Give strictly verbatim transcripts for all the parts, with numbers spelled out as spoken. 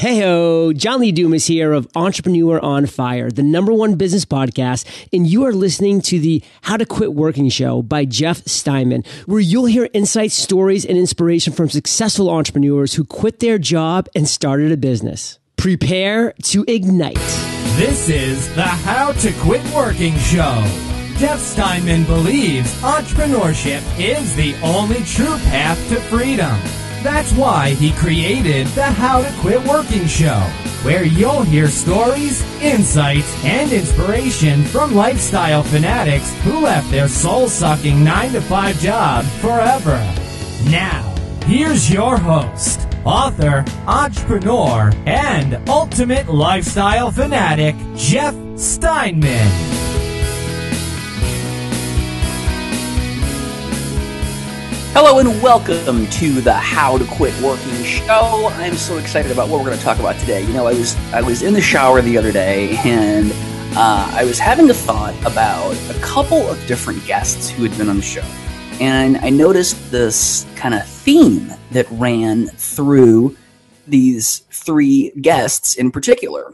Hey-ho, John Lee Dumas here of Entrepreneur on Fire, the number one business podcast, and you are listening to the How to Quit Working Show by Jeff Steinmann, where you'll hear insights, stories, and inspiration from successful entrepreneurs who quit their job and started a business. Prepare to ignite. This is the How to Quit Working Show. Jeff Steinmann believes entrepreneurship is the only true path to freedom. That's why he created the How to Quit Working Show, where you'll hear stories, insights, and inspiration from lifestyle fanatics who left their soul-sucking nine to five job forever. Now, here's your host, author, entrepreneur, and ultimate lifestyle fanatic, Jeff Steinmann. Hello and welcome to the How to Quit Working Show. I'm so excited about what we're going to talk about today. You know, I was I was in the shower the other day, and uh, I was having a thought about a couple of different guests who had been on the show. And I noticed this kind of theme that ran through these three guests in particular.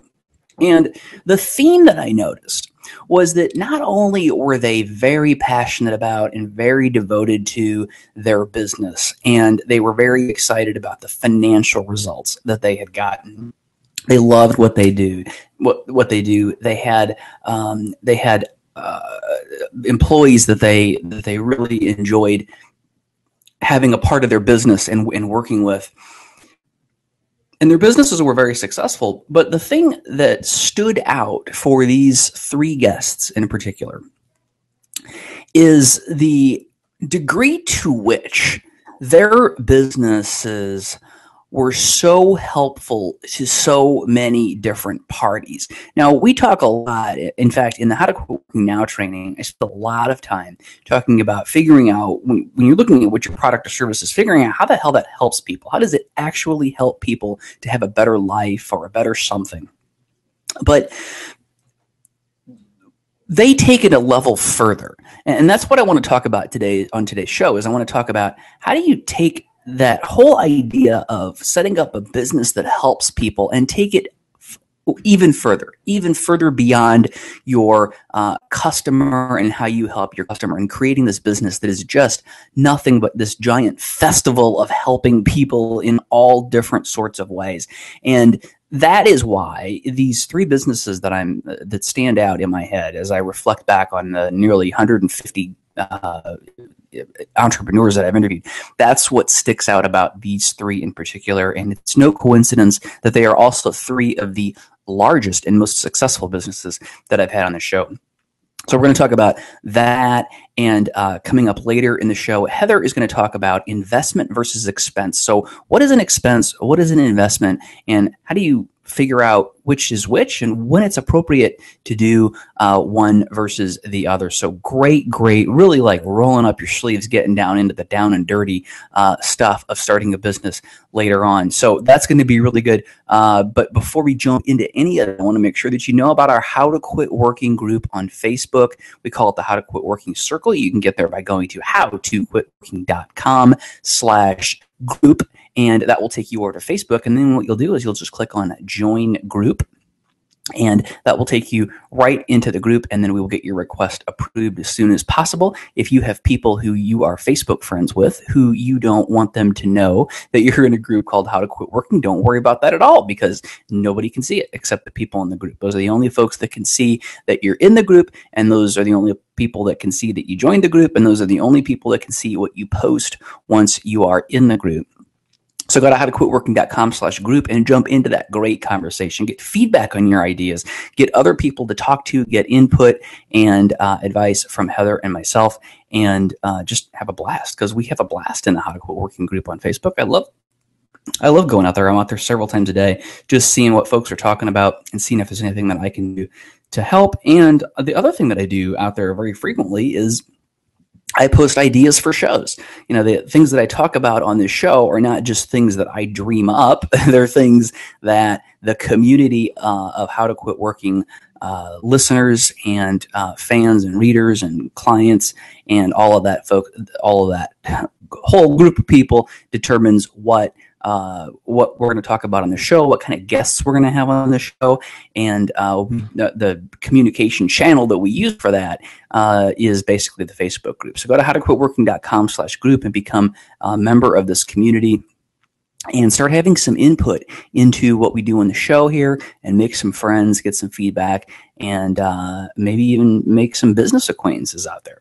And the theme that I noticed was that not only were they very passionate about and very devoted to their business, and they were very excited about the financial results that they had gotten. They loved what they do. What what they do. They had um, they had uh, employees that they that they really enjoyed having a part of their business and and working with. And their businesses were very successful, but the thing that stood out for these three guests in particular is the degree to which their businesses were so helpful to so many different parties. Now, we talk a lot, in fact, in the How to Quit Working Now training, I spend a lot of time talking about figuring out, when, when you're looking at what your product or service is, figuring out how the hell that helps people. How does it actually help people to have a better life or a better something? But they take it a level further. And that's what I want to talk about today on today's show, is I want to talk about how do you take that whole idea of setting up a business that helps people and take it f even further, even further beyond your uh, customer and how you help your customer, and creating this business that is just nothing but this giant festival of helping people in all different sorts of ways. And that is why these three businesses that I'm uh, that stand out in my head as I reflect back on the nearly one hundred fifty Uh, entrepreneurs that I've interviewed, that's what sticks out about these three in particular. And it's no coincidence that they are also three of the largest and most successful businesses that I've had on the show. So we're going to talk about that, and uh, coming up later in the show, Heather is going to talk about investment versus expense. So what is an expense? What is an investment? And how do you figure out which is which, and when it's appropriate to do uh, one versus the other. So great, great, really like rolling up your sleeves, getting down into the down and dirty uh, stuff of starting a business later on. So that's going to be really good. Uh, but before we jump into any of it, I want to make sure that you know about our How to Quit Working group on Facebook. We call it the How to Quit Working Circle. You can get there by going to how to quit working dot com slash group. And that will take you over to Facebook. And then what you'll do is you'll just click on Join Group. And that will take you right into the group. And then we will get your request approved as soon as possible. If you have people who you are Facebook friends with who you don't want them to know that you're in a group called How to Quit Working, don't worry about that at all, because nobody can see it except the people in the group. Those are the only folks that can see that you're in the group. And those are the only people that can see that you joined the group. And those are the only people that can see what you post once you are in the group. So go to how to quit working dot com slash group and jump into that great conversation. Get feedback on your ideas. Get other people to talk to. Get input and uh, advice from Heather and myself. And uh, just have a blast, because we have a blast in the How to Quit Working group on Facebook. I love I love going out there. I'm out there several times a day just seeing what folks are talking about and seeing if there's anything that I can do to help. And the other thing that I do out there very frequently is I post ideas for shows. You know, the things that I talk about on this show are not just things that I dream up. They're things that the community uh, of How to Quit Working uh, listeners and uh, fans and readers and clients and all of that folk, all of that whole group of people determines what uh, what we're going to talk about on the show, what kind of guests we're going to have on the show, and uh, the, the communication channel that we use for that uh, is basically the Facebook group. So go to how to quit working dot com slash group and become a member of this community and start having some input into what we do on the show here, and make some friends, get some feedback, and uh, maybe even make some business acquaintances out there.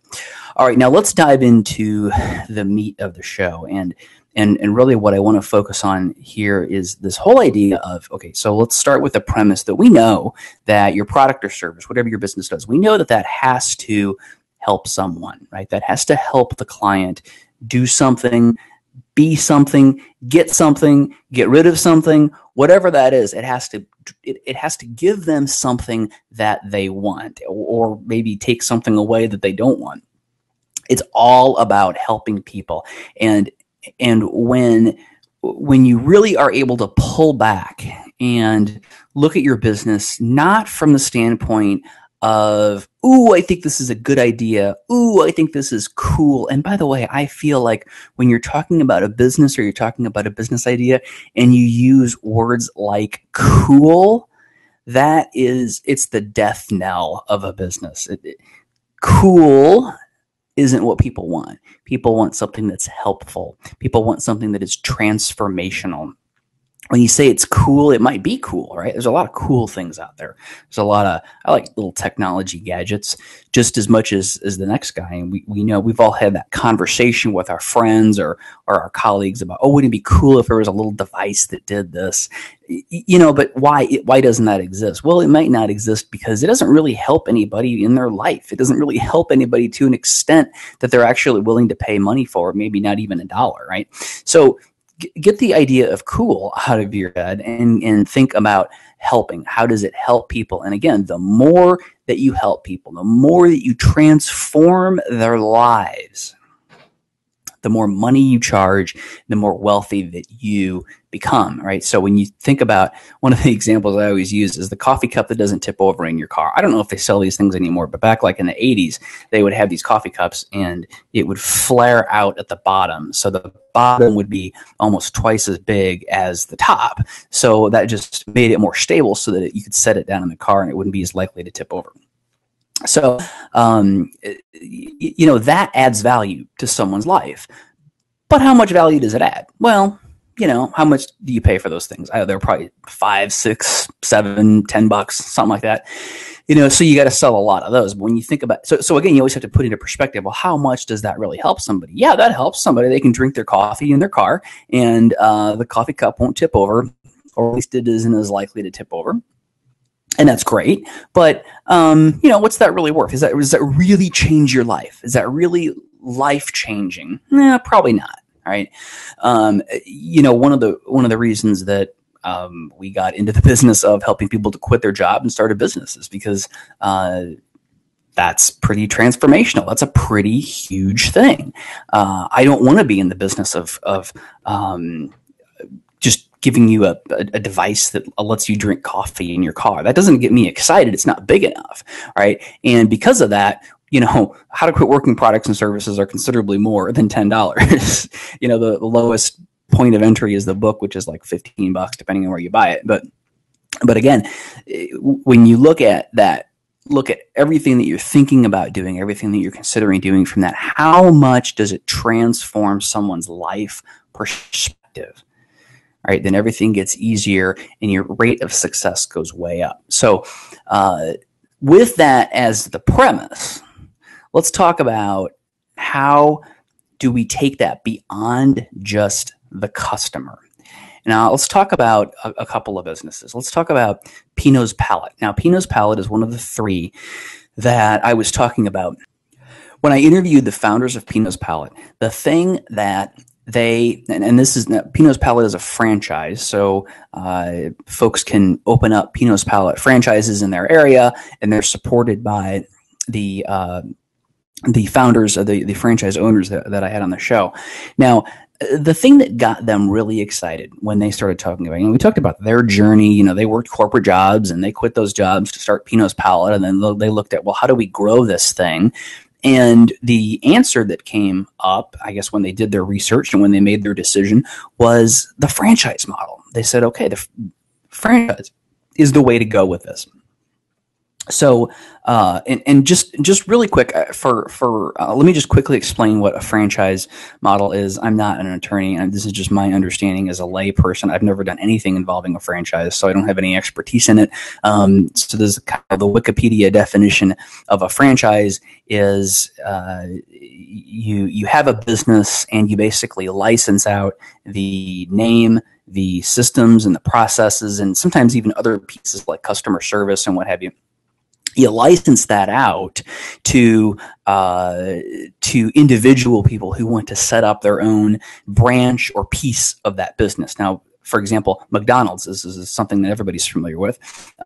All right, now let's dive into the meat of the show. And and and really what I want to focus on here is this whole idea of, okay, so let's start with the premise that we know that your product or service, whatever your business does, we know that that has to help someone, right? That has to help the client do something, be something, get something, get rid of something, whatever that is. It has to it, it has to give them something that they want, or, or maybe take something away that they don't want. It's all about helping people. And and when when you really are able to pull back and look at your business not from the standpoint of, ooh, I think this is a good idea. Ooh, I think this is cool. And by the way, I feel like when you're talking about a business or you're talking about a business idea and you use words like cool, that is, it's the death knell of a business. It, it, cool isn't what people want. People want something that's helpful. People want something that is transformational. When you say it's cool, it might be cool, right? There's a lot of cool things out there. There's a lot of, I like little technology gadgets just as much as, as the next guy. And we, we know we've all had that conversation with our friends or, or our colleagues about, oh, wouldn't it be cool if there was a little device that did this? You know, but why, why doesn't that exist? Well, it might not exist because it doesn't really help anybody in their life. It doesn't really help anybody to an extent that they're actually willing to pay money for, maybe not even a dollar, right? So get the idea of cool out of your head and, and think about helping. How does it help people? And again, the more that you help people, the more that you transform their lives, the more money you charge, the more wealthy that you become, right? So when you think about, one of the examples I always use is the coffee cup that doesn't tip over in your car. I don't know if they sell these things anymore, but back like in the eighties, they would have these coffee cups and it would flare out at the bottom. So the bottom would be almost twice as big as the top. So that just made it more stable so that you could set it down in the car and it wouldn't be as likely to tip over. So, um, you know, that adds value to someone's life. But how much value does it add? Well, you know, how much do you pay for those things? I, they're probably five, six, seven, ten bucks, something like that. You know, so you got to sell a lot of those. But when you think about, so, so again, you always have to put into perspective, well, how much does that really help somebody? Yeah, that helps somebody. They can drink their coffee in their car and uh, the coffee cup won't tip over, or at least it isn't as likely to tip over. And that's great, but um, you know, what's that really worth? Is that, does that really change your life? Is that really life-changing? Nah, probably not. Right? Um, you know, one of the one of the reasons that um, we got into the business of helping people to quit their job and start a business is because uh, that's pretty transformational. That's a pretty huge thing. Uh, I don't want to be in the business of of um, just. giving you a, a device that lets you drink coffee in your car. That doesn't get me excited. It's not big enough, right? And because of that, you know, how to quit working products and services are considerably more than ten dollars. You know, the, the lowest point of entry is the book, which is like fifteen bucks, depending on where you buy it. But, but again, when you look at that, look at everything that you're thinking about doing, everything that you're considering doing from that, how much does it transform someone's life perspective? Right, then everything gets easier and your rate of success goes way up. So uh, with that as the premise, let's talk about how do we take that beyond just the customer. Now, let's talk about a, a couple of businesses. Let's talk about Pinot's Palette. Now, Pinot's Palette is one of the three that I was talking about. When I interviewed the founders of Pinot's Palette, the thing that They and, and this is Pinot's Palette is a franchise, so uh, folks can open up Pinot's Palette franchises in their area, and they're supported by the uh, the founders of the, the franchise owners that, that I had on the show. Now, the thing that got them really excited when they started talking about, you know, we talked about their journey. You know, they worked corporate jobs and they quit those jobs to start Pinot's Palette, and then they looked at, well, how do we grow this thing? And the answer that came up, I guess, when they did their research and when they made their decision, was the franchise model. They said, okay, the f- franchise is the way to go with this. So, uh, and, and just just really quick, for for uh, let me just quickly explain what a franchise model is. I'm not an attorney, and this is just my understanding as a lay person. I've never done anything involving a franchise, so I don't have any expertise in it. Um, so, there's kind of the Wikipedia definition of a franchise is uh, you you have a business and you basically license out the name, the systems, and the processes, and sometimes even other pieces like customer service and what have you. You license that out to uh, to individual people who want to set up their own branch or piece of that business. Now, for example, McDonald's, this is something that everybody's familiar with.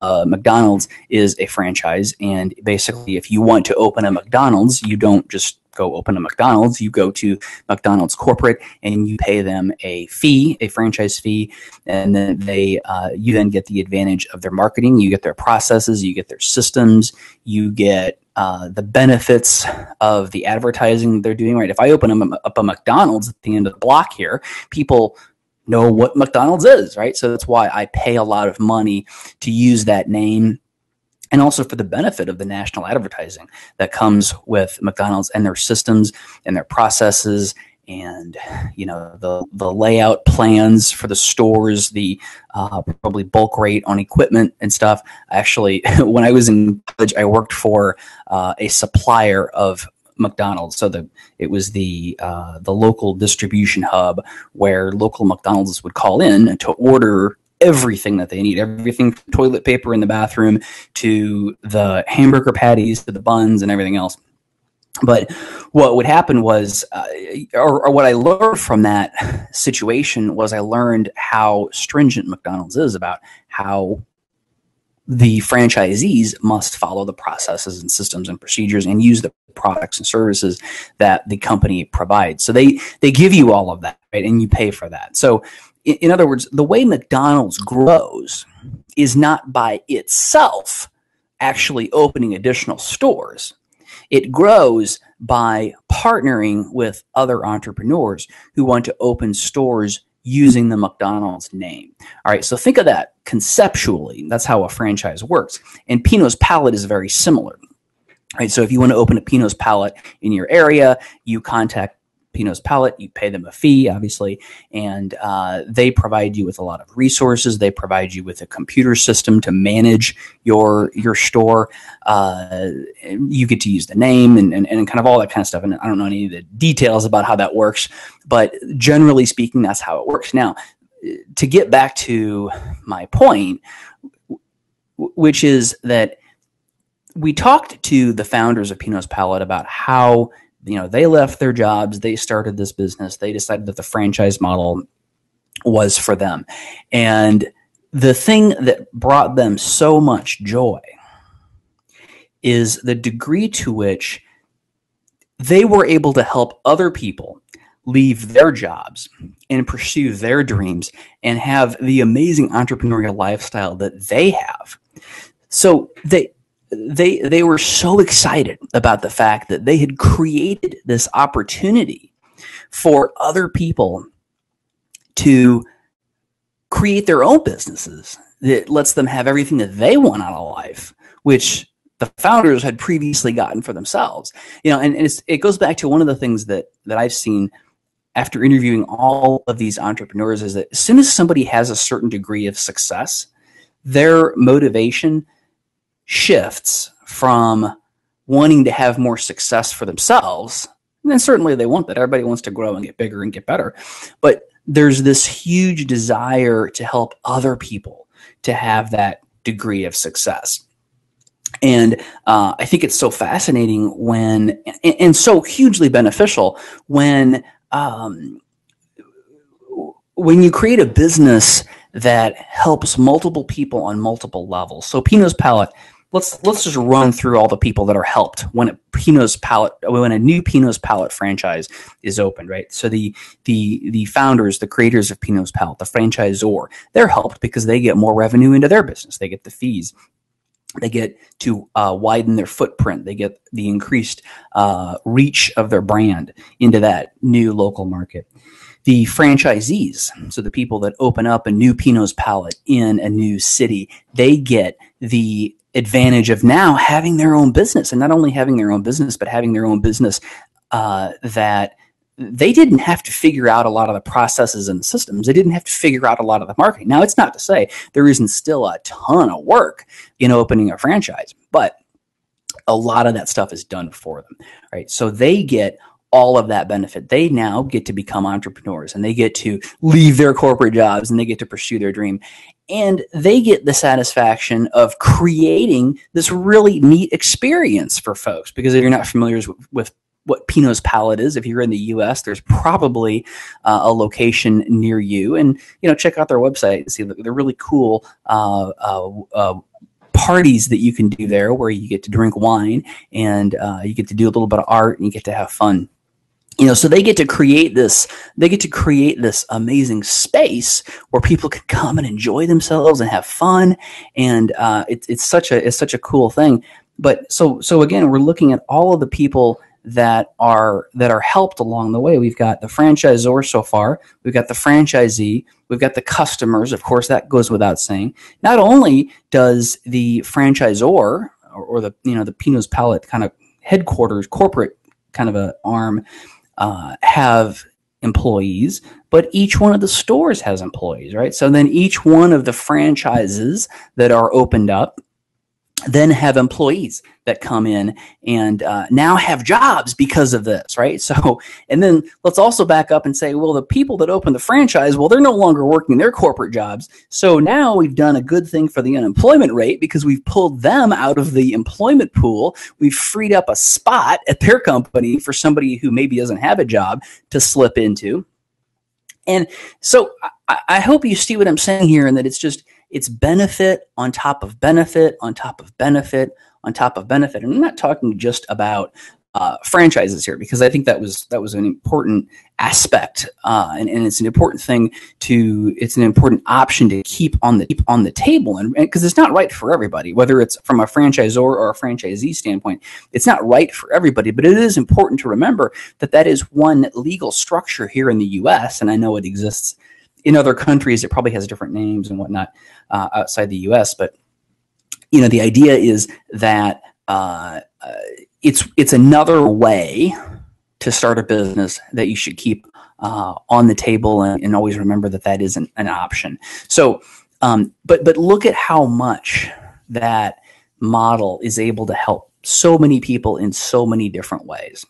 Uh, McDonald's is a franchise, and basically if you want to open a McDonald's, you don't just go open a McDonald's. You go to McDonald's corporate and you pay them a fee, a franchise fee, and then they, uh, you then get the advantage of their marketing. You get their processes, you get their systems, you get uh, the benefits of the advertising they're doing. Right? If I open up a McDonald's at the end of the block here, people know what McDonald's is, right? So that's why I pay a lot of money to use that name, and also for the benefit of the national advertising that comes with McDonald's and their systems and their processes, and you know, the the layout plans for the stores, the uh, probably bulk rate on equipment and stuff. Actually, when I was in college, I worked for uh, a supplier of McDonald's, so the it was the uh, the local distribution hub where local McDonald's would call in to order everything that they need, everything from toilet paper in the bathroom to the hamburger patties to the buns and everything else. But what would happen was, uh, or, or what I learned from that situation was, I learned how stringent McDonald's is about how the franchisees must follow the processes and systems and procedures and use the products and services that the company provides. So they they give you all of that, right? And you pay for that. So in, in other words, the way McDonald's grows is not by itself actually opening additional stores. It grows by partnering with other entrepreneurs who want to open stores using the McDonald's name. All right, so think of that conceptually. That's how a franchise works. And Pinot's Palette is very similar. Right, so if you want to open a Pinot's Palette in your area, you contact Pinot's Palette, you pay them a fee, obviously, and uh, they provide you with a lot of resources. They provide you with a computer system to manage your your store. Uh, you get to use the name and, and, and kind of all that kind of stuff. And I don't know any of the details about how that works, but generally speaking, that's how it works. Now, to get back to my point, which is that we talked to the founders of Pinot's Palette about how, you know, they left their jobs, they started this business, they decided that the franchise model was for them. And the thing that brought them so much joy is the degree to which they were able to help other people leave their jobs and pursue their dreams and have the amazing entrepreneurial lifestyle that they have. So they They they were so excited about the fact that they had created this opportunity for other people to create their own businesses that lets them have everything that they want out of life, which the founders had previously gotten for themselves. You know, and, and it's, it goes back to one of the things that, that I've seen after interviewing all of these entrepreneurs is that as soon as somebody has a certain degree of success, their motivation shifts from wanting to have more success for themselves, and then certainly they want that. Everybody wants to grow and get bigger and get better. But there's this huge desire to help other people to have that degree of success. And uh, I think it's so fascinating when, and, and so hugely beneficial when, um, when you create a business that helps multiple people on multiple levels. So Pinot's Palette, Let's let's just run through all the people that are helped when a Pinot's Palette, when a new Pinot's Palette franchise is opened, right? So the the the founders, the creators of Pinot's Palette, the franchisor, they're helped because they get more revenue into their business. They get the fees. They get to uh, widen their footprint. They get the increased uh, reach of their brand into that new local market. The franchisees, so the people that open up a new Pinot's Palette in a new city, they get the advantage of now having their own business, and not only having their own business, but having their own business uh, that they didn't have to figure out a lot of the processes and the systems. They didn't have to figure out a lot of the marketing. Now, it's not to say there isn't still a ton of work in opening a franchise, but a lot of that stuff is done for them, right? So they get all of that benefit. They now get to become entrepreneurs, and they get to leave their corporate jobs, and they get to pursue their dream. And they get the satisfaction of creating this really neat experience for folks, because if you're not familiar with what Pinot's Palette is, if you're in the U S, there's probably uh, a location near you, and you know, check out their website and see the, the really cool uh, uh, uh, parties that you can do there, where you get to drink wine and uh, you get to do a little bit of art and you get to have fun. You know, so they get to create this. They get to create this amazing space where people can come and enjoy themselves and have fun, and uh, it, it's such a it's such a cool thing. But so so again, we're looking at all of the people that are that are helped along the way. We've got the franchisor so far, we've got the franchisee, we've got the customers, of course, that goes without saying. Not only does the franchisor or, or the you know the Pinot's Palette kind of headquarters, corporate kind of a arm, uh, have employees, but each one of the stores has employees, right? So then each one of the franchises that are opened up then have employees that come in and uh, now have jobs because of this, right? So, and then let's also back up and say, well, the people that open the franchise, well, they're no longer working their corporate jobs. So now we've done a good thing for the unemployment rate, because we've pulled them out of the employment pool. We've freed up a spot at their company for somebody who maybe doesn't have a job to slip into. And so I, I hope you see what I'm saying here, and that it's just, it's benefit on top of benefit on top of benefit on top of benefit. And I'm not talking just about uh, franchises here, because I think that was that was an important aspect, uh, and, and it's an important thing to it's an important option to keep on the keep on the table, and because it's not right for everybody, whether it's from a franchisor or a franchisee standpoint, it's not right for everybody. But it is important to remember that that is one legal structure here in the U S, and I know it exists in other countries. It probably has different names and whatnot uh, outside the U S, but you know, the idea is that uh, uh, it's it's another way to start a business that you should keep uh, on the table, and, and always remember that that is an, an option. So, um, but but look at how much that model is able to help so many people in so many different ways.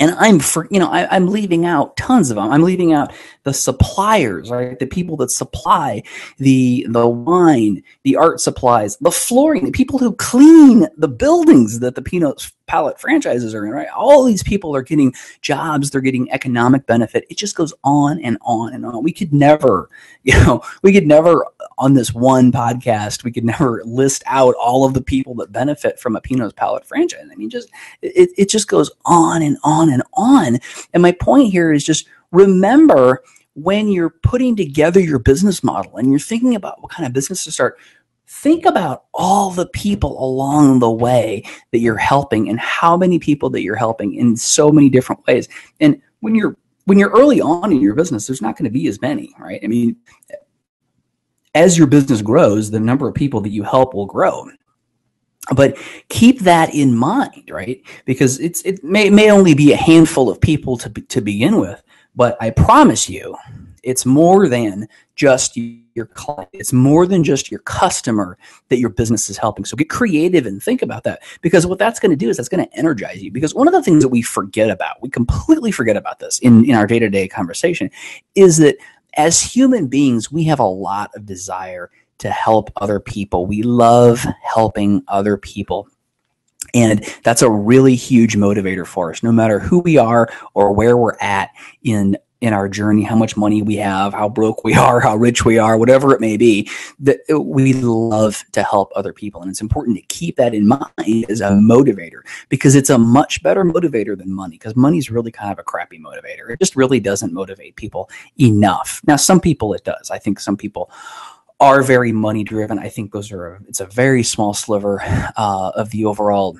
And I'm, for, you know, I, I'm leaving out tons of them. I'm leaving out the suppliers, right? The people that supply the the wine, the art supplies, the flooring, the people who clean the buildings that the Pinot's Palette franchises are in, right? All these people are getting jobs. They're getting economic benefit. It just goes on and on and on. We could never, you know, we could never on this one podcast, we could never list out all of the people that benefit from a Pinot's Palette franchise. I mean, just it, it just goes on and on and on. And my point here is just remember, when you're putting together your business model and you're thinking about what kind of business to start, think about all the people along the way that you're helping, and how many people that you're helping in so many different ways. And when you're when you're early on in your business, there's not going to be as many, right? I mean, as your business grows, the number of people that you help will grow. But keep that in mind, right? Because it's it may may only be a handful of people to be, to begin with, but I promise you, it's more than just your client. It's more than just your customer that your business is helping. So get creative and think about that, because what that's going to do is that's going to energize you. Because one of the things that we forget about, we completely forget about this in, in our day-to-day conversation, is that as human beings, we have a lot of desire to help other people. We love helping other people. And that's a really huge motivator for us, no matter who we are or where we're at in, in our journey, how much money we have, how broke we are, how rich we are, whatever it may be, that we love to help other people. And it's important to keep that in mind as a motivator, because it's a much better motivator than money, because money is really kind of a crappy motivator. It just really doesn't motivate people enough. Now, some people it does. I think some people are very money driven. I think those are, it's a very small sliver uh, of the overall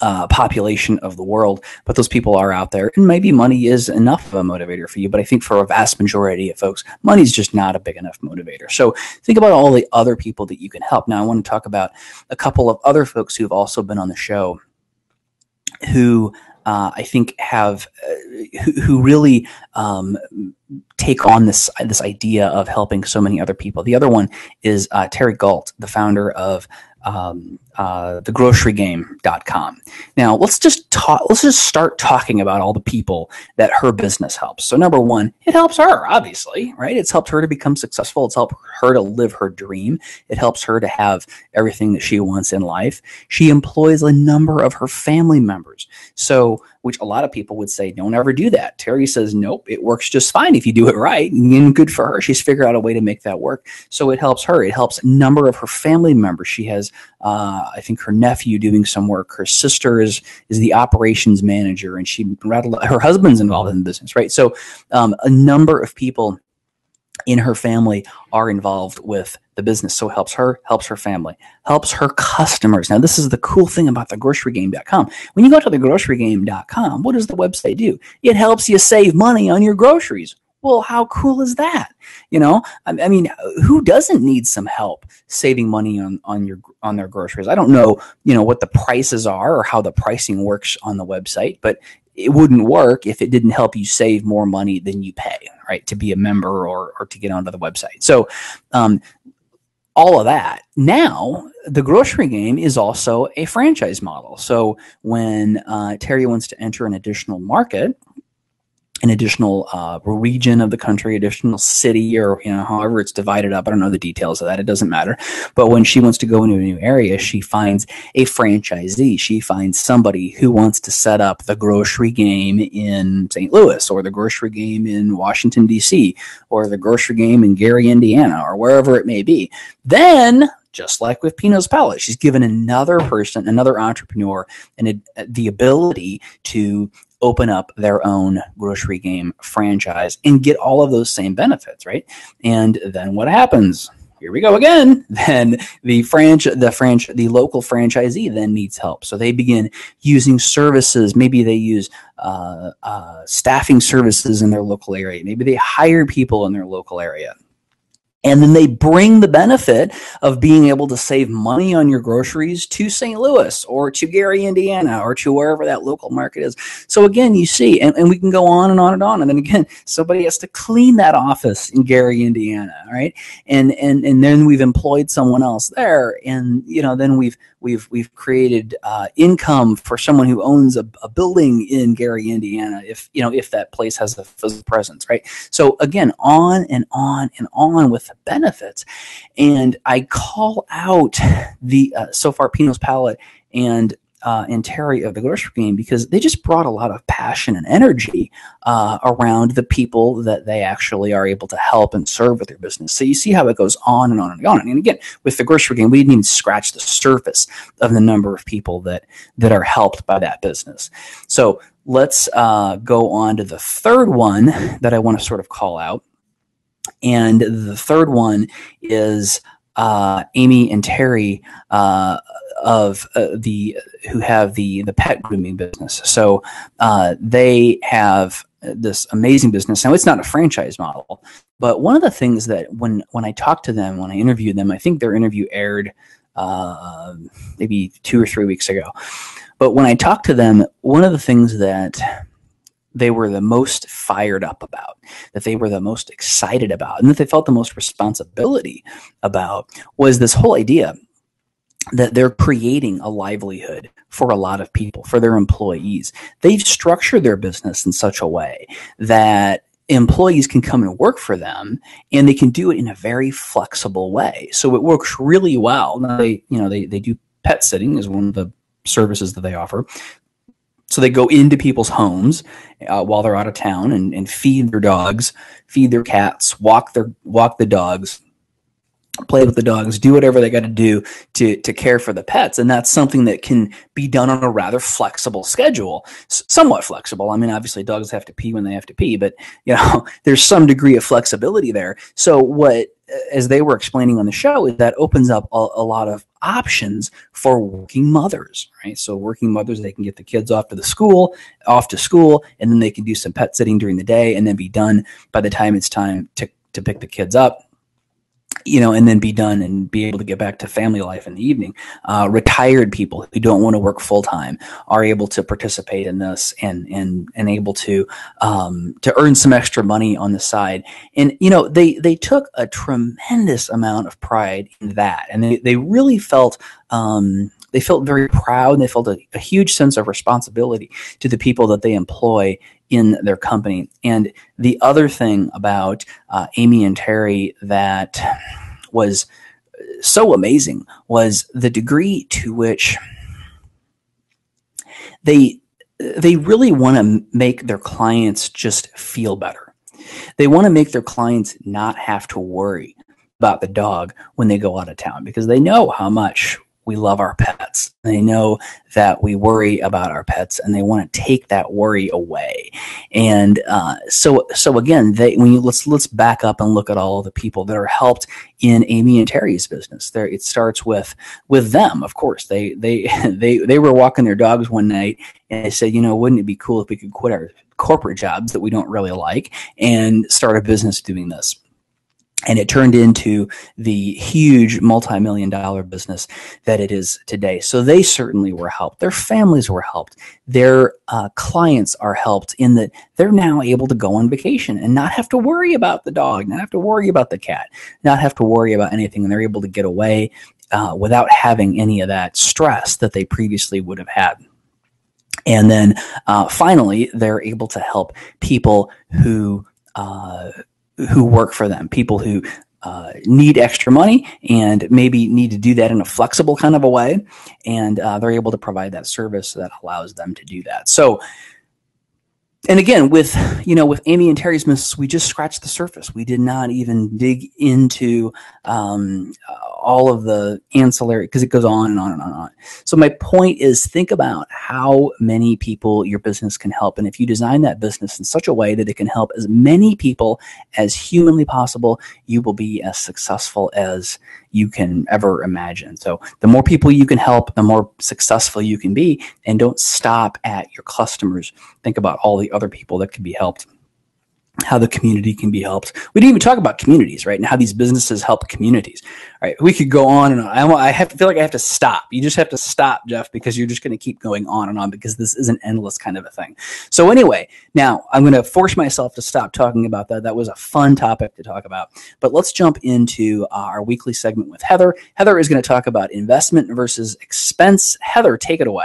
uh, population of the world, but those people are out there, and maybe money is enough of a motivator for you. But I think for a vast majority of folks, money's just not a big enough motivator. So think about all the other people that you can help. Now I want to talk about a couple of other folks who've also been on the show who uh, I think have, uh, who, who really, um, take on this this idea of helping so many other people. The other one is uh, Terry Galt, the founder of um, uh, the grocery game dot com. Now let's just talk. Let's just start talking about all the people that her business helps. So number one, it helps her, obviously, right? It's helped her to become successful. It's helped her to live her dream. It helps her to have everything that she wants in life. She employs a number of her family members, so which a lot of people would say don't ever do that. Terry says nope, it works just fine if you do it right, and good for her. She's figured out a way to make that work. So it helps her. It helps a number of her family members. She has, uh, I think, her nephew doing some work. Her sister is, is the operations manager, and she rattled, her husband's involved in the business, right? So um, a number of people in her family are involved with the business. So it helps her, helps her family, helps her customers. Now, this is the cool thing about the grocery game dot com. When you go to the grocery game dot com, what does the website do? It helps you save money on your groceries. Well, how cool is that? You know, I mean, who doesn't need some help saving money on, on your, on their groceries? I don't know, you know, what the prices are or how the pricing works on the website, but it wouldn't work if it didn't help you save more money than you pay, right, to be a member or, or to get onto the website. So um, all of that. Now, the grocery game is also a franchise model. So when uh, Terry wants to enter an additional market, an additional uh, region of the country, additional city, or you know, however it's divided up. I don't know the details of that. It doesn't matter. But when she wants to go into a new area, she finds a franchisee. She finds somebody who wants to set up the grocery game in Saint Louis, or the grocery game in Washington, D C, or the grocery game in Gary, Indiana, or wherever it may be. Then, just like with Pinot's Palette, she's given another person, another entrepreneur, and the ability to open up their own grocery game franchise and get all of those same benefits, right? And then what happens? Here we go again. Then the franch, the franch, the local franchisee then needs help. So they begin using services. Maybe they use uh, uh, staffing services in their local area. Maybe they hire people in their local area. And then they bring the benefit of being able to save money on your groceries to Saint Louis or to Gary, Indiana, or to wherever that local market is. So again, you see, and, and we can go on and on and on. And then again, somebody has to clean that office in Gary, Indiana, right? And and and then we've employed someone else there, and you know, then we've we've we've created uh, income for someone who owns a, a building in Gary, Indiana, if you know if that place has a physical presence, right? So again, on and on and on with benefits. And I call out the uh, so far Pinot's Palette and uh, and Terry of the Grocery Game because they just brought a lot of passion and energy uh, around the people that they actually are able to help and serve with their business. So you see how it goes on and on and on. And again, with the Grocery Game, we didn't even scratch the surface of the number of people that that are helped by that business. So let's uh, go on to the third one that I want to sort of call out. And the third one is uh, Amy and Terry uh, of uh, the who have the the pet grooming business. So uh, they have this amazing business. Now, it's not a franchise model, but one of the things that when when I talked to them, when I interviewed them, I think their interview aired uh, maybe two or three weeks ago. But when I talked to them, one of the things that they were the most fired up about, that they were the most excited about, and that they felt the most responsibility about was this whole idea that they're creating a livelihood for a lot of people, for their employees. They've structured their business in such a way that employees can come and work for them, and they can do it in a very flexible way. So it works really well. Now they, you know, they, they do pet sitting is one of the services that they offer. So they go into people's homes uh, while they're out of town and, and feed their dogs, feed their cats, walk their walk the dogs, play with the dogs, do whatever they got to do to to care for the pets. And that's something that can be done on a rather flexible schedule, S- somewhat flexible. I mean, obviously dogs have to pee when they have to pee, but you know, there's some degree of flexibility there. So what, as they were explaining on the show, is that opens up a, a lot of options for working mothers, right? So working mothers, they can get the kids off to the school, off to school, and then they can do some pet sitting during the day and then be done by the time it's time to, to pick the kids up, you know, and then be done and be able to get back to family life in the evening. Uh, retired people who don't want to work full time are able to participate in this and, and, and able to, um, to earn some extra money on the side. And, you know, they, they took a tremendous amount of pride in that. And they, they really felt, um, they felt very proud, and they felt a, a huge sense of responsibility to the people that they employ in their company. And the other thing about uh, Amy and Terry that was so amazing was the degree to which they they really want to make their clients just feel better. They want to make their clients not have to worry about the dog when they go out of town, because they know how much we love our pets. They know that we worry about our pets, and they want to take that worry away. And uh, so, so again, they, when you let's let's back up and look at all the people that are helped in Amy and Terry's business. There, it starts with with them, of course. They they they they were walking their dogs one night, and they said, you know, wouldn't it be cool if we could quit our corporate jobs that we don't really like and start a business doing this? And it turned into the huge multi-million dollar business that it is today. So they certainly were helped. Their families were helped. Their uh, clients are helped in that they're now able to go on vacation and not have to worry about the dog, not have to worry about the cat, not have to worry about anything. And they're able to get away uh, without having any of that stress that they previously would have had. And then uh, finally, they're able to help people who uh, – who work for them, people who uh, need extra money and maybe need to do that in a flexible kind of a way. And uh, they're able to provide that service that allows them to do that. So, and again, with, you know, with Amy and Terry's business, we just scratched the surface. We did not even dig into um, all of the ancillary, because it goes on and on and on and on. So my point is, think about how many people your business can help. And if you design that business in such a way that it can help as many people as humanly possible, you will be as successful as you can ever imagine. So the more people you can help, the more successful you can be. And don't stop at your customers. Think about all the other people that can be helped, how the community can be helped. We didn't even talk about communities, right? And how these businesses help communities, right? We could go on and on. I, I have to feel like I have to stop. You just have to stop, Jeff, because you're just going to keep going on and on, because this is an endless kind of a thing. So anyway, now I'm going to force myself to stop talking about that. That was a fun topic to talk about, but let's jump into our weekly segment with Heather. Heather is going to talk about investment versus expense. Heather, take it away.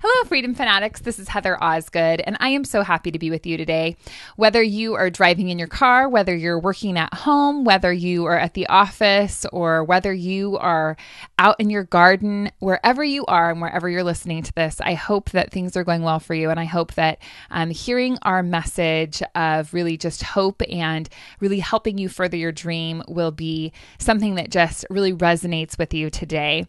Hello, Freedom Fanatics. This is Heather Osgood, and I am so happy to be with you today. Whether you are driving in your car, whether you're working at home, whether you are at the office, or whether you are out in your garden, wherever you are and wherever you're listening to this, I hope that things are going well for you. And I hope that um, hearing our message of really just hope and really helping you further your dream will be something that just really resonates with you today.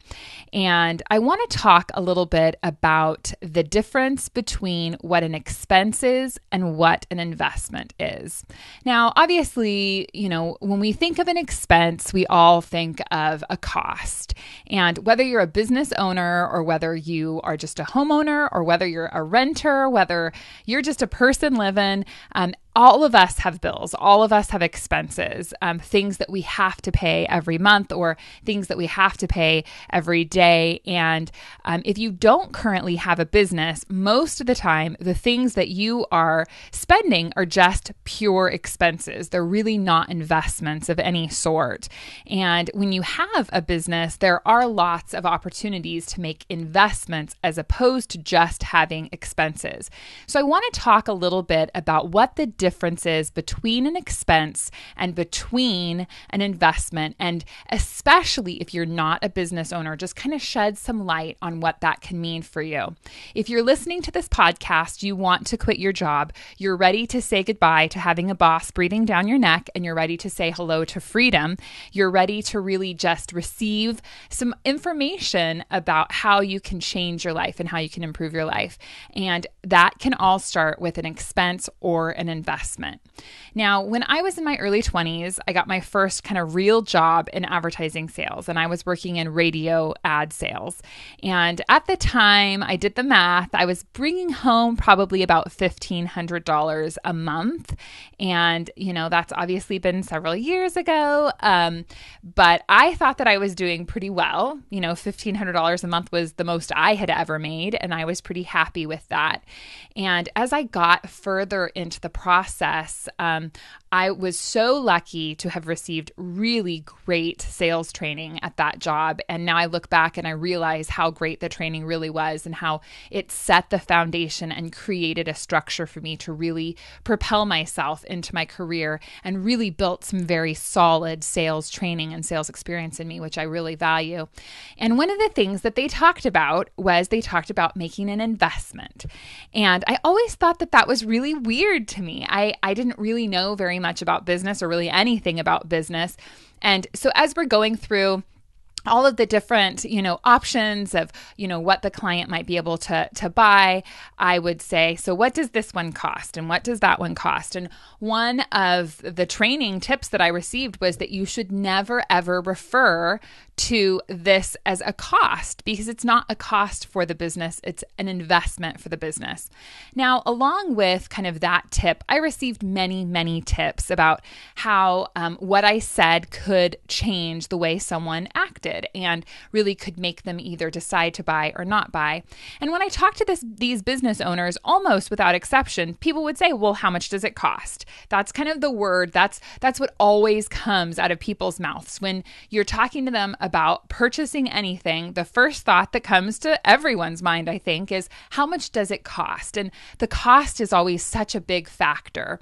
And I want to talk a little bit about the difference between what an expense is and what an investment is. Now, obviously, you know, when we think of an expense, we all think of a cost. And whether you're a business owner or whether you are just a homeowner or whether you're a renter, whether you're just a person living, um, all of us have bills. All of us have expenses, um, things that we have to pay every month or things that we have to pay every day. And um, if you don't currently have a business, most of the time, the things that you are spending are just pure expenses. They're really not investments of any sort. And when you have a business, there are lots of opportunities to make investments as opposed to just having expenses. So I want to talk a little bit about what the differences between an expense and between an investment, and especially if you're not a business owner, just kind of shed some light on what that can mean for you. If you're listening to this podcast, you want to quit your job, you're ready to say goodbye to having a boss breathing down your neck, and you're ready to say hello to freedom, you're ready to really just receive some information about how you can change your life and how you can improve your life. And that can all start with an expense or an investment. Now, when I was in my early twenties, I got my first kind of real job in advertising sales, and I was working in radio ad sales. And at the time, I did the math, I was bringing home probably about fifteen hundred dollars a month. And, you know, that's obviously been several years ago. Um, but I thought that I was doing pretty well. You know, fifteen hundred dollars a month was the most I had ever made, and I was pretty happy with that. And as I got further into the process, um, I was so lucky to have received really great sales training at that job. And now I look back and I realize how great the training really was and how it set the foundation and created a structure for me to really propel myself into my career, and really built some very solid sales training and sales experience in me, which I really value. And one of the things that they talked about was they talked about making an investment. And I always thought that that was really weird to me. I, I didn't really know very much about business, or really anything about business. And so as we're going through all of the different, you know, options of, you know, what the client might be able to, to buy, I would say, so what does this one cost? And what does that one cost? And one of the training tips that I received was that you should never, ever refer to this as a cost, because it's not a cost for the business, it's an investment for the business. Now, along with kind of that tip, I received many, many tips about how um, what I said could change the way someone acted, and really could make them either decide to buy or not buy. And when I talked to this, these business owners, almost without exception, people would say, well, how much does it cost? That's kind of the word, that's, that's what always comes out of people's mouths. When you're talking to them about purchasing anything, the first thought that comes to everyone's mind, I think, is how much does it cost? And the cost is always such a big factor.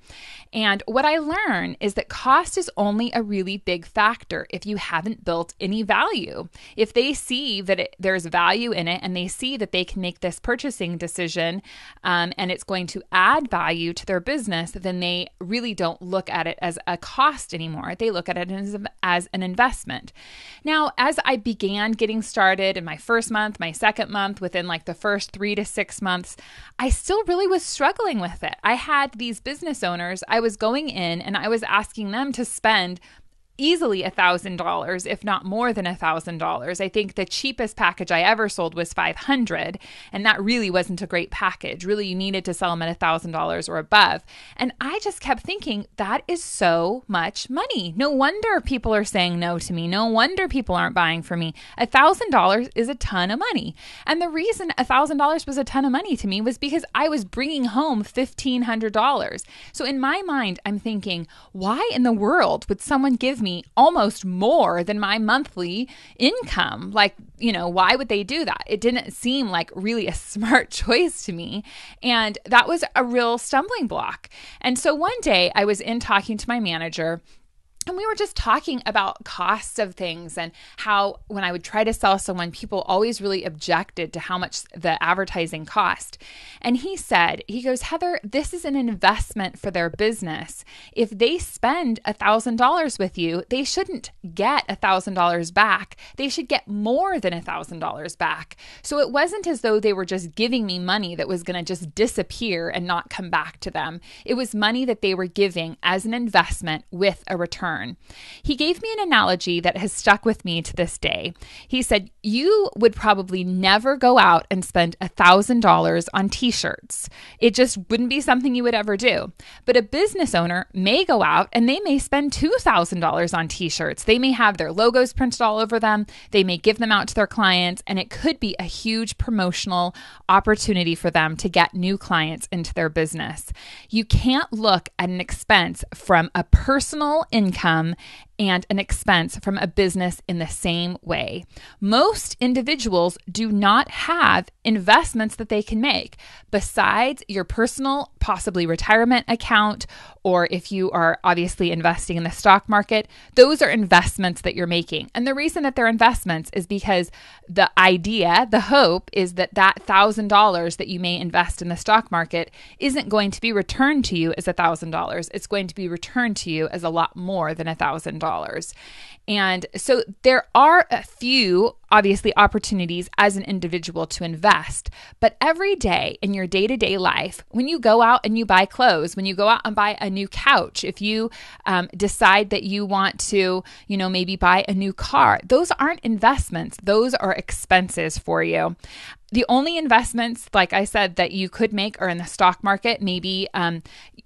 And what I learn is that cost is only a really big factor if you haven't built any value. If they see that it, there's value in it, and they see that they can make this purchasing decision um, and it's going to add value to their business, then they really don't look at it as a cost anymore. They look at it as, as an investment. Now, as I began getting started in my first month, my second month, within like the first three to six months, I still really was struggling with it. I had these business owners, I was going in and I was asking them to spend easily a thousand dollars, if not more than a thousand dollars. I think the cheapest package I ever sold was five hundred dollars, and that really wasn't a great package. Really, you needed to sell them at a thousand dollars or above. And I just kept thinking, that is so much money. No wonder people are saying no to me. No wonder people aren't buying from me. a thousand dollars is a ton of money. And the reason a thousand dollars was a ton of money to me was because I was bringing home fifteen hundred dollars. So in my mind, I'm thinking, why in the world would someone give me Me almost more than my monthly income? Like, you know, why would they do that? It didn't seem like really a smart choice to me. And that was a real stumbling block. And so one day I was in talking to my manager, and we were just talking about costs of things, and how when I would try to sell someone, people always really objected to how much the advertising cost. And he said, he goes, Heather, this is an investment for their business. If they spend a thousand dollars with you, they shouldn't get a thousand dollars back. They should get more than a thousand dollars back. So it wasn't as though they were just giving me money that was going to just disappear and not come back to them. It was money that they were giving as an investment with a return. He gave me an analogy that has stuck with me to this day. He said, you would probably never go out and spend a thousand dollars on t-shirts. It just wouldn't be something you would ever do. But a business owner may go out and they may spend two thousand dollars on t-shirts. They may have their logos printed all over them. They may give them out to their clients, and it could be a huge promotional opportunity for them to get new clients into their business. You can't look at an expense from a personal income and an expense from a business in the same way. Most individuals do not have investments that they can make besides your personal, possibly retirement account, or if you are obviously investing in the stock market, those are investments that you're making. And the reason that they're investments is because the idea, the hope is that that one thousand dollars that you may invest in the stock market isn't going to be returned to you as one thousand dollars. It's going to be returned to you as a lot more than one thousand dollars. And so there are a few, obviously, opportunities as an individual to invest, but every day in your day-to-day life, when you go out and you buy clothes, when you go out and buy a new couch, if you um, decide that you want to, you know, maybe buy a new car, those aren't investments. Those are expenses for you. The only investments, like I said, that you could make are in the stock market, maybe um,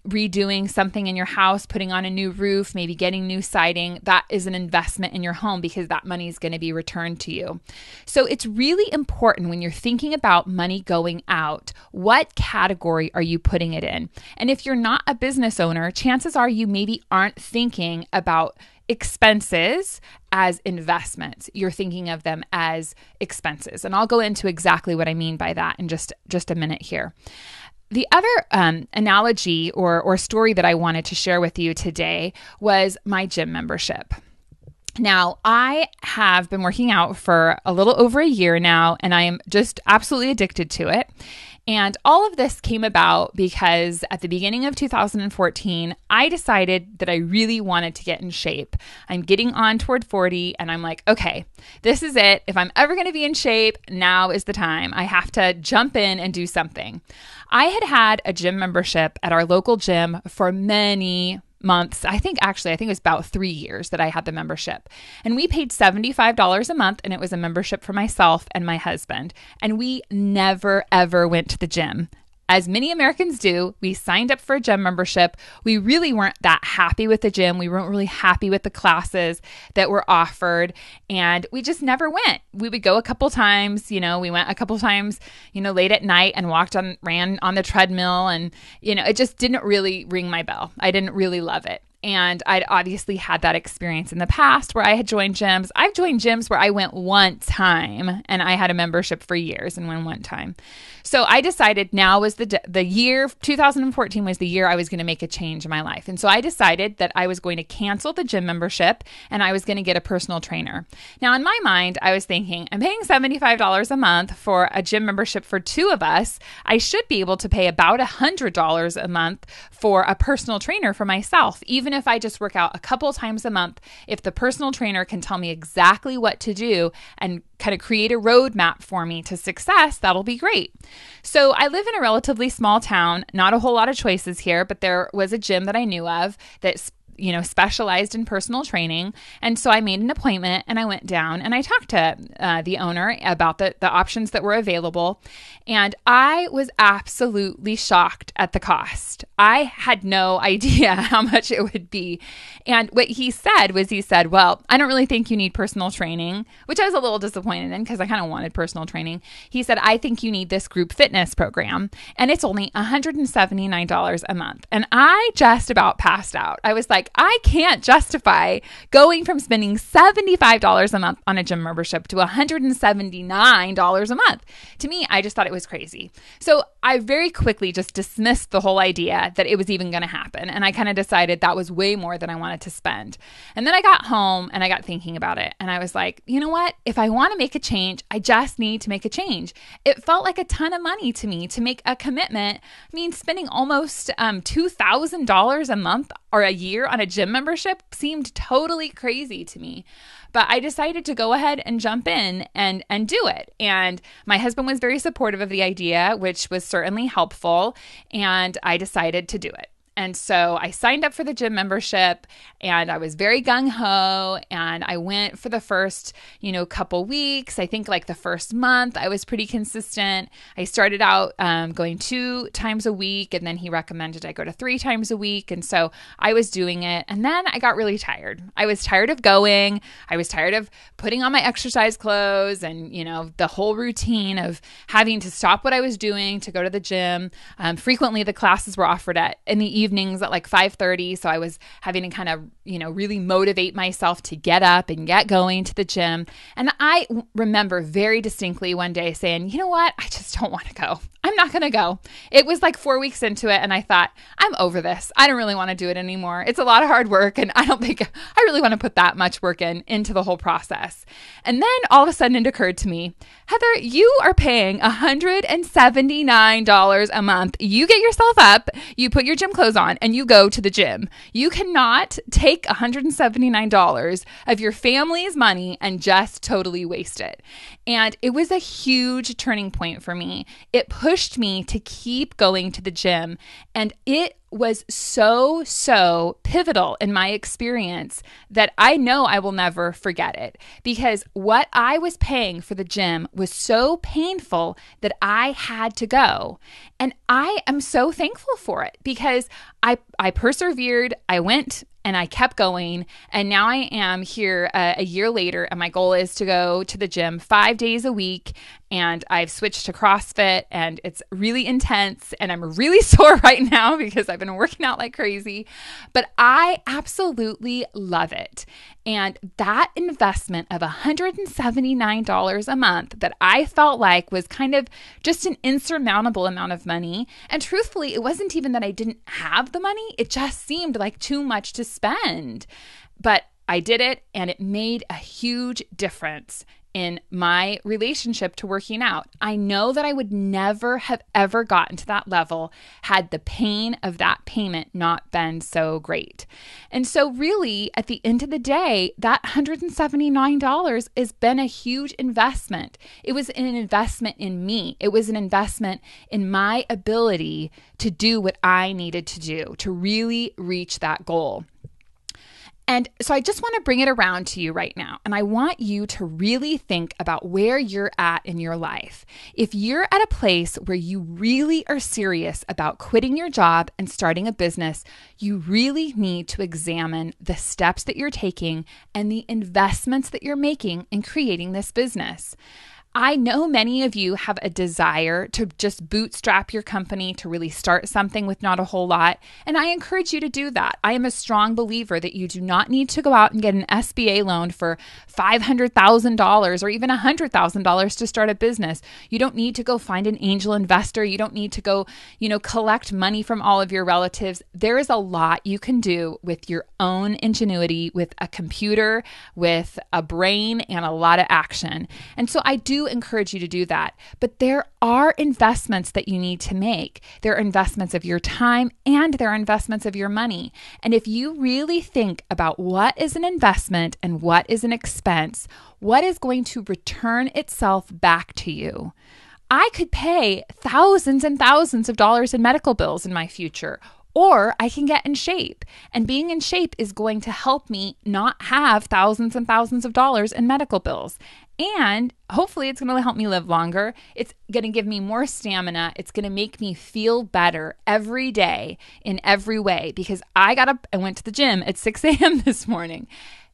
redoing something in your house, putting on a new roof, maybe getting new siding. That is an investment in your home because that money is going to be returned to you. So it's really important when you're thinking about money going out, what category are you putting it in? And if you're not a business owner, chances are you maybe aren't thinking about expenses as investments. You're thinking of them as expenses. And I'll go into exactly what I mean by that in just, just a minute here. The other um, analogy or, or story that I wanted to share with you today was my gym membership. Now, I have been working out for a little over a year now, and I am just absolutely addicted to it. And all of this came about because at the beginning of two thousand fourteen, I decided that I really wanted to get in shape. I'm getting on toward forty and I'm like, okay, this is it. If I'm ever going to be in shape, now is the time. I have to jump in and do something. I had had a gym membership at our local gym for many months. months. I think actually, I think it was about three years that I had the membership, and we paid seventy-five dollars a month, and it was a membership for myself and my husband, and we never, ever went to the gym. As many Americans do, we signed up for a gym membership. We really weren't that happy with the gym. We weren't really happy with the classes that were offered, and we just never went. We would go a couple times, you know, we went a couple times, you know, late at night and walked on, ran on the treadmill, and, you know, it just didn't really ring my bell. I didn't really love it. And I'd obviously had that experience in the past where I had joined gyms. I've joined gyms where I went one time and I had a membership for years and went one time. So I decided now was the the year, two thousand fourteen was the year I was going to make a change in my life. And so I decided that I was going to cancel the gym membership and I was going to get a personal trainer. Now in my mind, I was thinking, I'm paying seventy-five dollars a month for a gym membership for two of us. I should be able to pay about one hundred dollars a month for a personal trainer for myself, even Even if I just work out a couple times a month, if the personal trainer can tell me exactly what to do and kind of create a roadmap for me to success, that'll be great. So I live in a relatively small town, not a whole lot of choices here, but there was a gym that I knew of that's you know, specialized in personal training. And so I made an appointment and I went down and I talked to uh, the owner about the, the options that were available. And I was absolutely shocked at the cost. I had no idea how much it would be. And what he said was he said, well, I don't really think you need personal training, which I was a little disappointed in because I kind of wanted personal training. He said, I think you need this group fitness program and it's only one hundred seventy-nine dollars a month. And I just about passed out. I was like, I can't justify going from spending seventy-five dollars a month on a gym membership to one hundred seventy-nine dollars a month. To me, I just thought it was crazy. So I very quickly just dismissed the whole idea that it was even going to happen. And I kind of decided that was way more than I wanted to spend. And then I got home and I got thinking about it. And I was like, you know what? If I want to make a change, I just need to make a change. It felt like a ton of money to me to make a commitment. I mean, spending almost um, two thousand dollars a month or a year on a gym membership seemed totally crazy to me. But I decided to go ahead and jump in and and do it. And my husband was very supportive of the idea, which was certainly helpful. And I decided to do it. And so I signed up for the gym membership and I was very gung-ho and I went for the first, you know, couple weeks. I think like the first month I was pretty consistent. I started out um, going two times a week and then he recommended I go to three times a week. And so I was doing it. And then I got really tired. I was tired of going. I was tired of putting on my exercise clothes and, you know, the whole routine of having to stop what I was doing to go to the gym. Um, frequently the classes were offered at in the evening. evenings at like five thirty. So I was having to kind of, you know, really motivate myself to get up and get going to the gym. And I remember very distinctly one day saying, you know what? I just don't want to go. I'm not going to go. It was like four weeks into it. And I thought, I'm over this. I don't really want to do it anymore. It's a lot of hard work. And I don't think I really want to put that much work in into the whole process. And then all of a sudden it occurred to me, Heather, you are paying one hundred seventy-nine dollars a month. You get yourself up, you put your gym clothes on, and you go to the gym. You cannot take one hundred seventy-nine dollars of your family's money and just totally waste it. And it was a huge turning point for me. It pushed me to keep going to the gym, and it was so, so pivotal in my experience that I know I will never forget it, because what I was paying for the gym was so painful that I had to go. And I am so thankful for it, because I, I persevered, I went, and I kept going. And now I am here uh, a year later, and my goal is to go to the gym five days a week. And I've switched to CrossFit, and it's really intense, and I'm really sore right now because I've been working out like crazy. But I absolutely love it. And that investment of one hundred seventy-nine dollars a month that I felt like was kind of just an insurmountable amount of money. And truthfully, it wasn't even that I didn't have the money. It just seemed like too much to spend. But I did it, and it made a huge difference in my relationship to working out. I know that I would never have ever gotten to that level had the pain of that payment not been so great. And so really, at the end of the day, that one hundred seventy-nine dollars has been a huge investment. It was an investment in me. It was an investment in my ability to do what I needed to do to really reach that goal. And so I just want to bring it around to you right now. And I want you to really think about where you're at in your life. If you're at a place where you really are serious about quitting your job and starting a business, you really need to examine the steps that you're taking and the investments that you're making in creating this business. I know many of you have a desire to just bootstrap your company, to really start something with not a whole lot, and I encourage you to do that. I am a strong believer that you do not need to go out and get an S B A loan for five hundred thousand dollars or even one hundred thousand dollars to start a business. You don't need to go find an angel investor. You don't need to go, you know, collect money from all of your relatives. There is a lot you can do with your own ingenuity, with a computer, with a brain, and a lot of action. And so I do encourage you to do that. But there are investments that you need to make. There are investments of your time, and there are investments of your money. And if you really think about what is an investment and what is an expense, what is going to return itself back to you? I could pay thousands and thousands of dollars in medical bills in my future, or I can get in shape. And being in shape is going to help me not have thousands and thousands of dollars in medical bills. And hopefully it's going to help me live longer. It's going to give me more stamina. It's going to make me feel better every day in every way, because I got up and went to the gym at six a.m. this morning.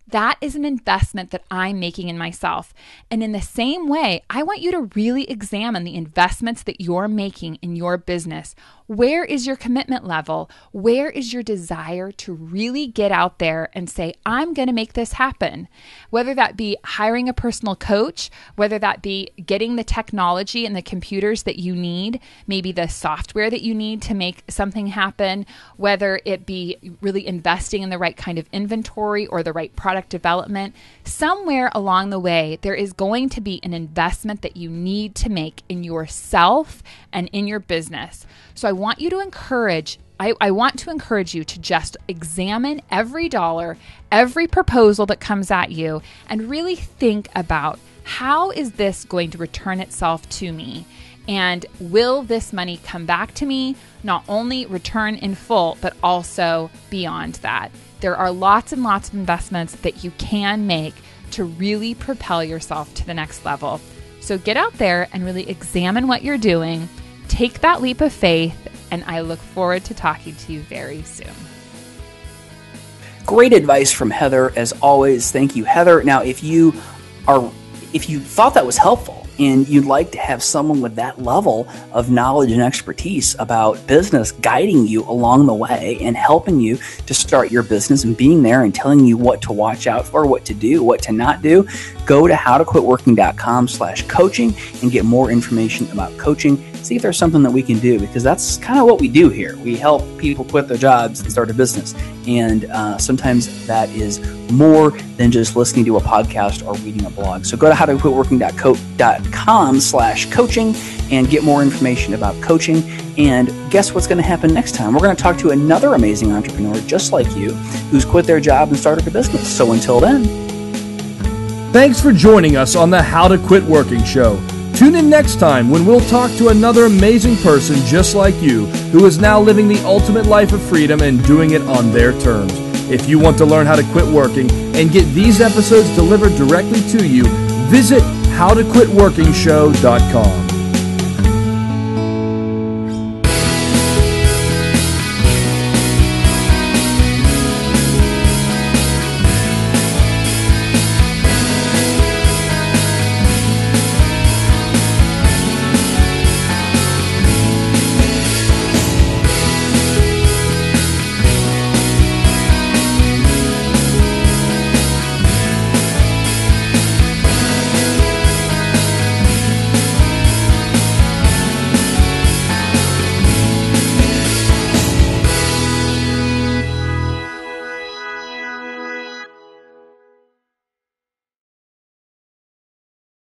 That is an investment that I'm making in myself. And in the same way, I want you to really examine the investments that you're making in your business. Where is your commitment level? Where is your desire to really get out there and say, I'm going to make this happen? Whether that be hiring a personal coach, whether that be getting the technology and the computers that you need, maybe the software that you need to make something happen, whether it be really investing in the right kind of inventory or the right product development, somewhere along the way, there is going to be an investment that you need to make in yourself and in your business. So I want you to encourage, I, I want to encourage you to just examine every dollar, every proposal that comes at you, and really think about, how is this going to return itself to me? And will this money come back to me, not only return in full, but also beyond that? There are lots and lots of investments that you can make to really propel yourself to the next level. So get out there and really examine what you're doing. Take that leap of faith, and I look forward to talking to you very soon. Great advice from Heather, as always. Thank you, Heather. Now, if you are if you thought that was helpful and you'd like to have someone with that level of knowledge and expertise about business guiding you along the way and helping you to start your business and being there and telling you what to watch out for, what to do, what to not do, go to how to quit working dot com slash coaching and get more information about coaching. See if there's something that we can do, because that's kind of what we do here. We help people quit their jobs and start a business. And uh, sometimes that is more than just listening to a podcast or reading a blog. So go to how to quit working dot com slash coaching and get more information about coaching. And guess what's going to happen next time? We're going to talk to another amazing entrepreneur just like you who's quit their job and started a business. So until then. Thanks for joining us on the How to Quit Working Show. Tune in next time when we'll talk to another amazing person just like you who is now living the ultimate life of freedom and doing it on their terms. If you want to learn how to quit working and get these episodes delivered directly to you, visit how to quit working show dot com.